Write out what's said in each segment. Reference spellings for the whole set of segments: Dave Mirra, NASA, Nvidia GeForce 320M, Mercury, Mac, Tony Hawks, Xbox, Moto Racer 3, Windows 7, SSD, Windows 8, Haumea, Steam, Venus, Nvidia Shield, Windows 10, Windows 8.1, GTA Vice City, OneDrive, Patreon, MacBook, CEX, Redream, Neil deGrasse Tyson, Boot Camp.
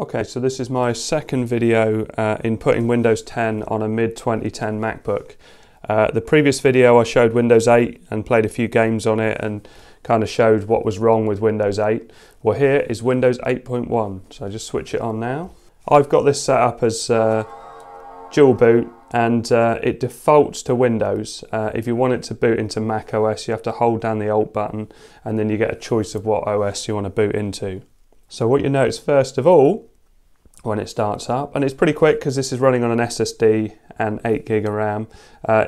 Okay, so this is my second video in putting Windows 10 on a mid-2010 MacBook. The previous video I showed Windows 8 and played a few games on it and kind of showed what was wrong with Windows 8. Well, here is Windows 8.1, so I just switch it on now. I've got this set up as dual boot, and it defaults to Windows. If you want it to boot into Mac OS, you have to hold down the Alt button and then you get a choice of what OS you want to boot into. So what you notice first of all, when it starts up, and it's pretty quick because this is running on an SSD and 8GB of RAM,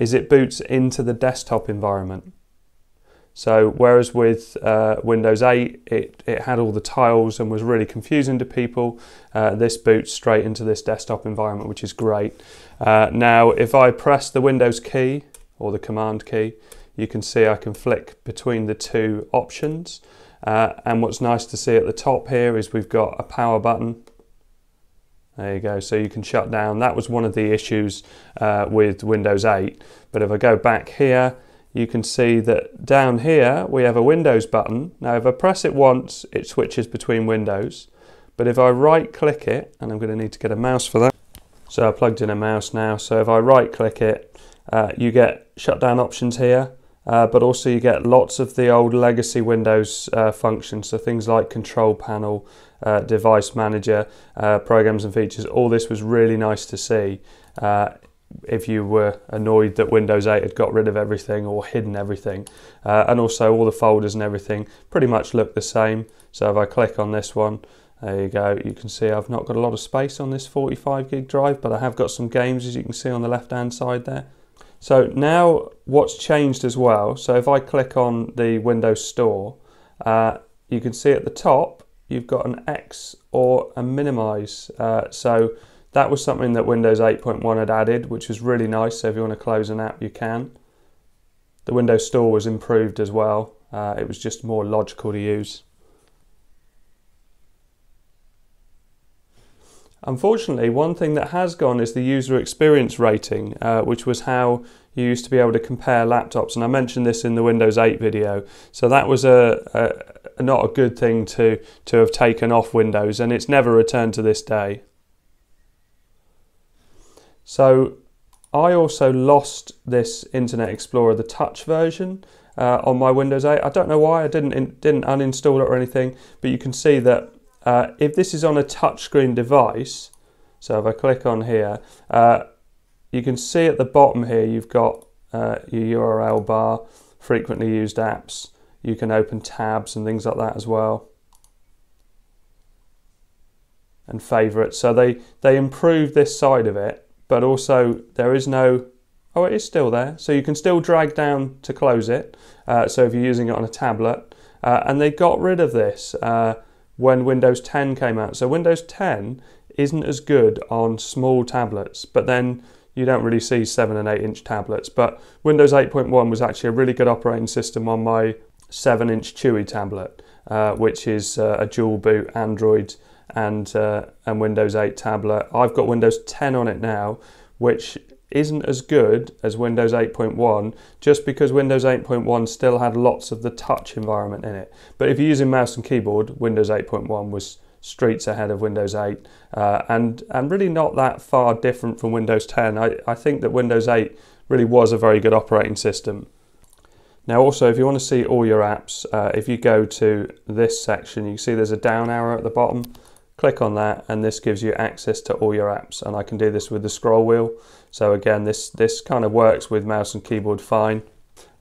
is it boots into the desktop environment. So whereas with Windows 8, it had all the tiles and was really confusing to people, this boots straight into this desktop environment, which is great. Now, if I press the Windows key or the Command key, you can see I can flick between the two options. And what's nice to see at the top here is we've got a power button. There you go, so you can shut down. That was one of the issues with Windows 8. But if I go back here, you can see that down here we have a Windows button. Now if I press it once, it switches between windows. But if I right click it, and I'm going to need to get a mouse for that. So I plugged in a mouse now. So if I right click it, you get shutdown options here. But also you get lots of the old legacy Windows functions, so things like control panel, device manager, programs and features. All this was really nice to see if you were annoyed that Windows 8 had got rid of everything or hidden everything. And also all the folders and everything pretty much look the same. So if I click on this one, there you go, you can see I've not got a lot of space on this 45GB drive, but I have got some games, as you can see on the left hand side there. So now what's changed as well, so if I click on the Windows Store, you can see at the top you've got an X or a minimize. So that was something that Windows 8.1 had added, which was really nice. So if you want to close an app, you can. The Windows Store was improved as well. It was just more logical to use. Unfortunately, one thing that has gone is the user experience rating, which was how you used to be able to compare laptops, and I mentioned this in the Windows 8 video. So that was a not a good thing to have taken off Windows, and it's never returned to this day. So I also lost this Internet Explorer, the touch version, on my Windows 8. I don't know why, I didn't uninstall it or anything, but you can see that if this is on a touchscreen device, so if I click on here, you can see at the bottom here you've got your URL bar, frequently used apps. You can open tabs and things like that as well, and favorites. So they improved this side of it, but also there is no, oh, it is still there. So you can still drag down to close it. So if you're using it on a tablet, and they got rid of this when Windows 10 came out. So Windows 10 isn't as good on small tablets, but then you don't really see 7- and 8-inch tablets. But Windows 8.1 was actually a really good operating system on my 7-inch Chewy tablet, which is a dual boot Android and Windows 8 tablet. I've got Windows 10 on it now, which isn't as good as Windows 8.1, just because Windows 8.1 still had lots of the touch environment in it. But if you're using mouse and keyboard, Windows 8.1 was streets ahead of Windows 8, and really not that far different from Windows 10. I think that Windows 8 really was a very good operating system. Now also, if you want to see all your apps, if you go to this section, you can see there's a down arrow at the bottom. Click on that and this gives you access to all your apps, and I can do this with the scroll wheel. So again, this kind of works with mouse and keyboard fine.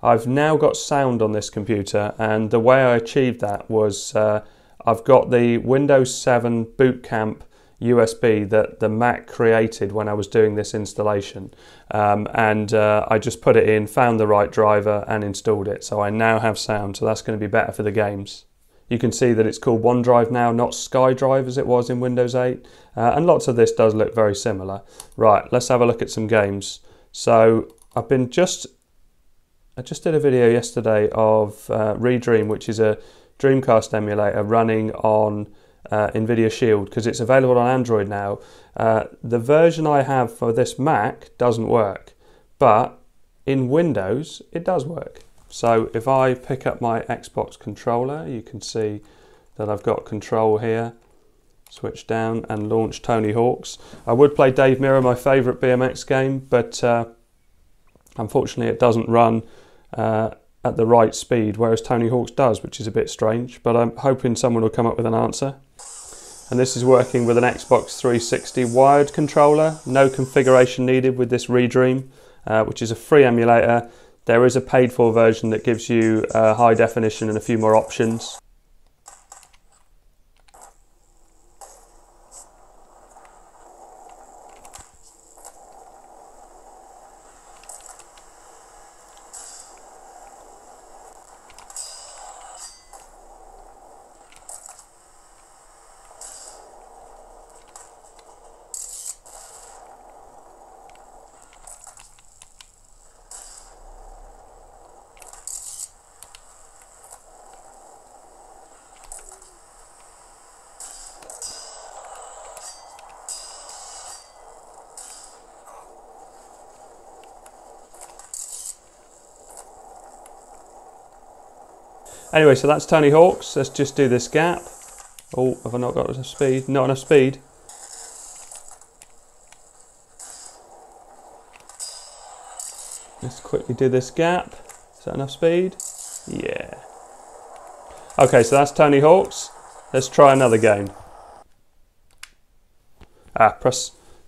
I've now got sound on this computer, and the way I achieved that was I've got the Windows 7 Boot Camp USB that the Mac created when I was doing this installation, I just put it in, found the right driver and installed it. So I now have sound, so that's going to be better for the games. You can see that it's called OneDrive now, not SkyDrive as it was in Windows 8. And lots of this does look very similar. Right, let's have a look at some games. So I've been I just did a video yesterday of Redream, which is a Dreamcast emulator running on Nvidia Shield, because it's available on Android now. The version I have for this Mac doesn't work, but in Windows it does work. So if I pick up my Xbox controller, you can see that I've got control here. Switch down and launch Tony Hawks. I would play Dave Mirra, my favourite BMX game, but unfortunately it doesn't run at the right speed, whereas Tony Hawks does, which is a bit strange, but I'm hoping someone will come up with an answer. And this is working with an Xbox 360 wired controller. No configuration needed with this Redream, which is a free emulator. There is a paid for version that gives you high definition and a few more options. Anyway, so that's Tony Hawks. Let's just do this gap. Oh, have I not got enough speed? Not enough speed. Let's quickly do this gap. Is that enough speed? Yeah. Okay, so that's Tony Hawks. Let's try another game.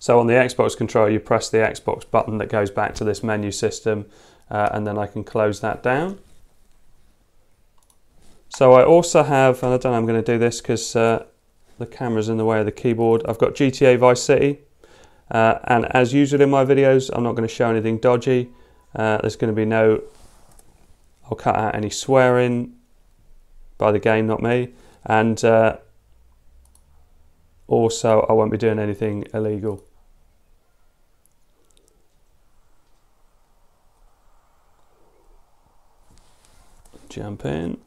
So on the Xbox controller, you press the Xbox button that goes back to this menu system, and then I can close that down. So I also have, and I don't know, I'm going to do this because the camera's in the way of the keyboard. I've got GTA Vice City, and as usual in my videos, I'm not going to show anything dodgy. There's going to be no, I'll cut out any swearing by the game, not me. And also, I won't be doing anything illegal. Jump in.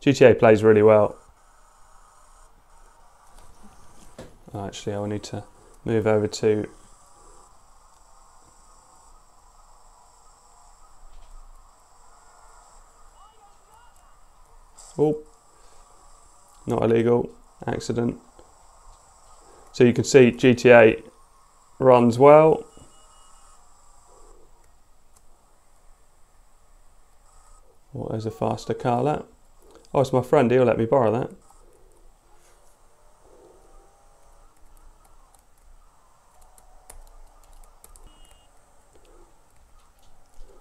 GTA plays really well. Actually, I will need to move over to oh, not illegal, accident. So you can see GTA runs well. What is a faster car lap? Oh, it's my friend, he'll let me borrow that.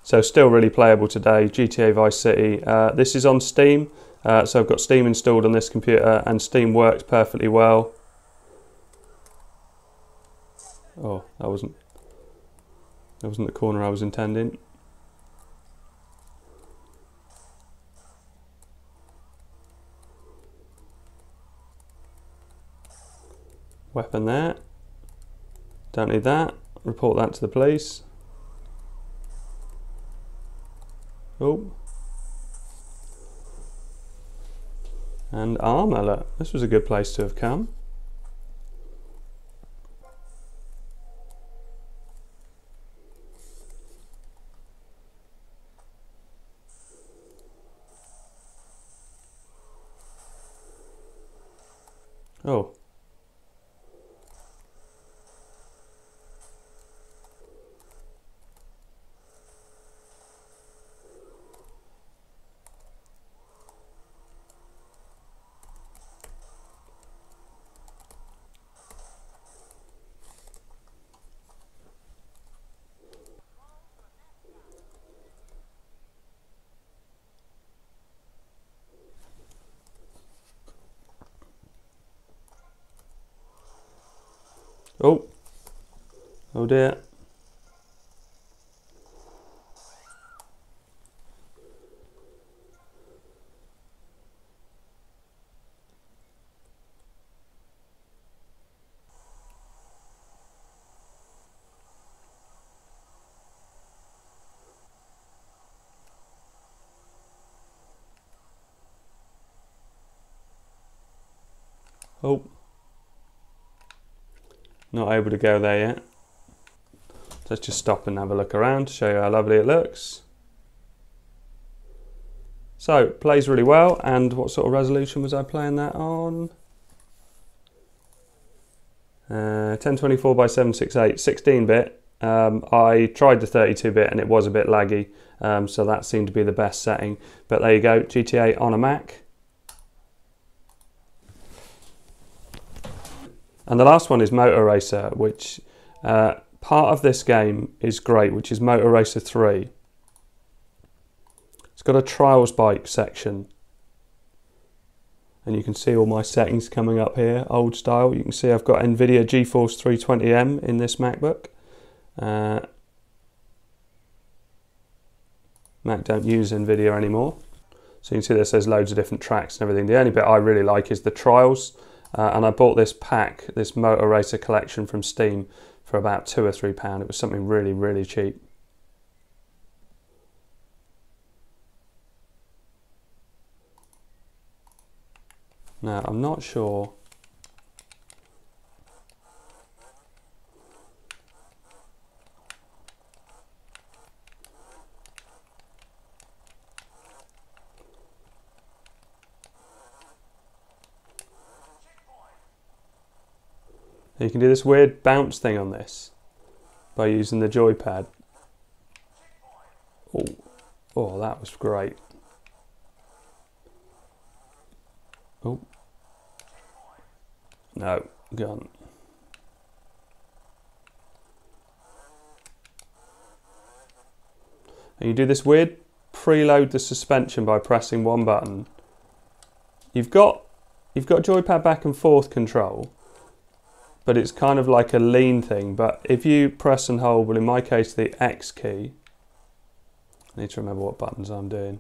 So still really playable today, GTA Vice City. This is on Steam, so I've got Steam installed on this computer and Steam works perfectly well. Oh, that wasn't the corner I was intending. Weapon there. Don't need that. Report that to the police. Oh. And armor, look. This was a good place to have come. Oh. Oh, oh dear. Oh. Not able to go there yet. Let's just stop and have a look around to show you how lovely it looks. So, plays really well, and what sort of resolution was I playing that on? 1024 by 768, 16-bit. I tried the 32-bit and it was a bit laggy, so that seemed to be the best setting. But there you go, GTA on a Mac. And the last one is Moto Racer, which part of this game is great, which is Moto Racer 3. It's got a trials bike section. And you can see all my settings coming up here, old style. You can see I've got Nvidia GeForce 320M in this MacBook. Mac don't use Nvidia anymore. So you can see this, there's loads of different tracks and everything. The only bit I really like is the trials. And I bought this pack, this Moto Racer collection from Steam for about £2 or £3. It was something really, really cheap. Now, I'm not sure. You can do this weird bounce thing on this by using the joypad. Oh, that was great. Oh. No, gone. And you do this weird preload the suspension by pressing one button. You've got joypad back and forth control, but it's kind of like a lean thing. But if you press and hold, well, in my case, the X key. I need to remember what buttons I'm doing.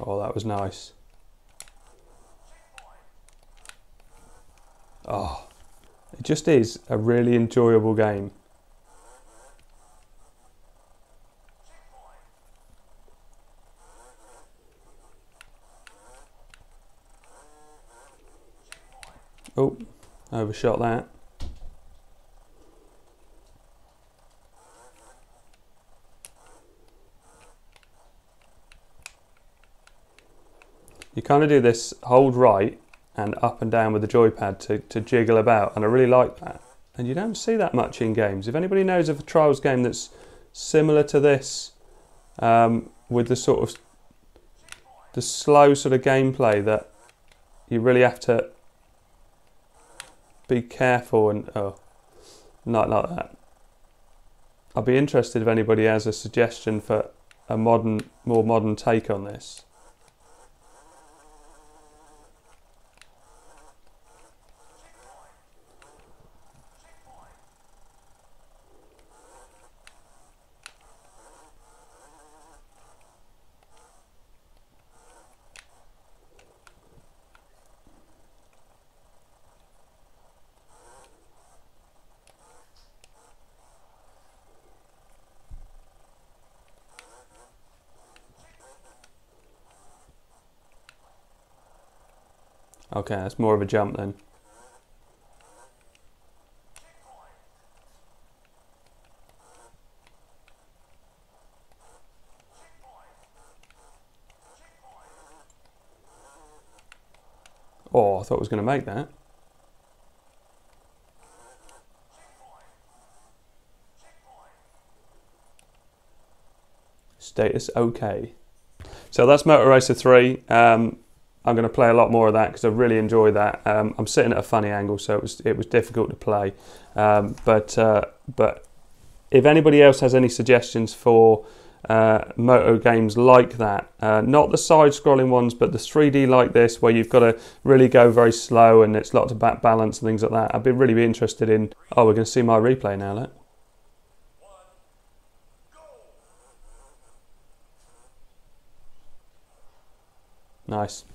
Oh, that was nice. Oh, it just is a really enjoyable game. Oh, overshot that. You kind of do this hold right and up and down with the joypad to jiggle about, and I really like that. And you don't see that much in games. If anybody knows of a trials game that's similar to this, with the sort of the slow sort of gameplay that you really have to be careful and oh, not like that. I'd be interested if anybody has a suggestion for a more modern take on this. Okay, that's more of a jump then. Oh, I thought I was going to make that. Status okay. So that's Moto Racer 3. I'm going to play a lot more of that because I really enjoy that. I'm sitting at a funny angle, so it was difficult to play. But if anybody else has any suggestions for moto games like that, not the side-scrolling ones, but the 3D like this, where you've got to really go very slow and it's lots of back balance and things like that, I'd be really interested in. Oh, we're going to see my replay now, look. Nice.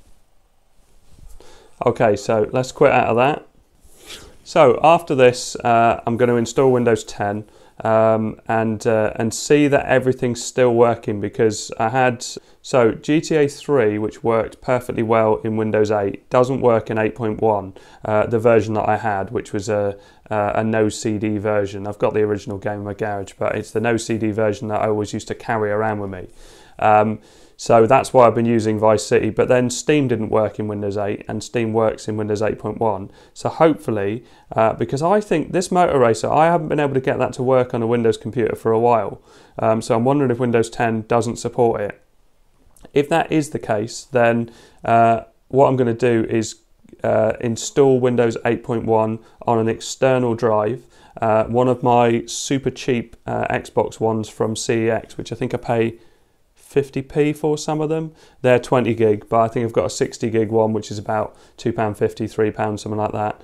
Okay, so let's quit out of that. So after this, I'm going to install Windows 10 and see that everything's still working, because I had, so GTA 3, which worked perfectly well in Windows 8, doesn't work in 8.1, the version that I had, which was a no CD version. I've got the original game in my garage, but it's the no CD version that I always used to carry around with me. So that's why I've been using Vice City, but then Steam didn't work in Windows 8 and Steam works in Windows 8.1. So hopefully, because I think this Moto Racer, I haven't been able to get that to work on a Windows computer for a while. So I'm wondering if Windows 10 doesn't support it. If that is the case, then what I'm going to do is install Windows 8.1 on an external drive, one of my super cheap Xbox ones from CEX, which I think I pay 50p for. Some of them, they're 20 gig, but I think I've got a 60 gig one, which is about £2.50, £3, something like that.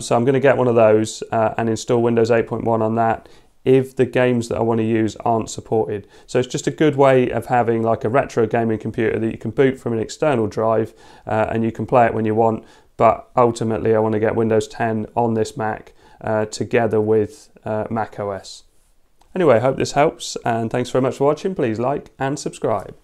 So I'm going to get one of those and install Windows 8.1 on that if the games that I want to use aren't supported. So it's just a good way of having like a retro gaming computer that you can boot from an external drive and you can play it when you want. But ultimately, I want to get Windows 10 on this Mac together with Mac OS. Anyway, I hope this helps, and thanks very much for watching. Please like and subscribe.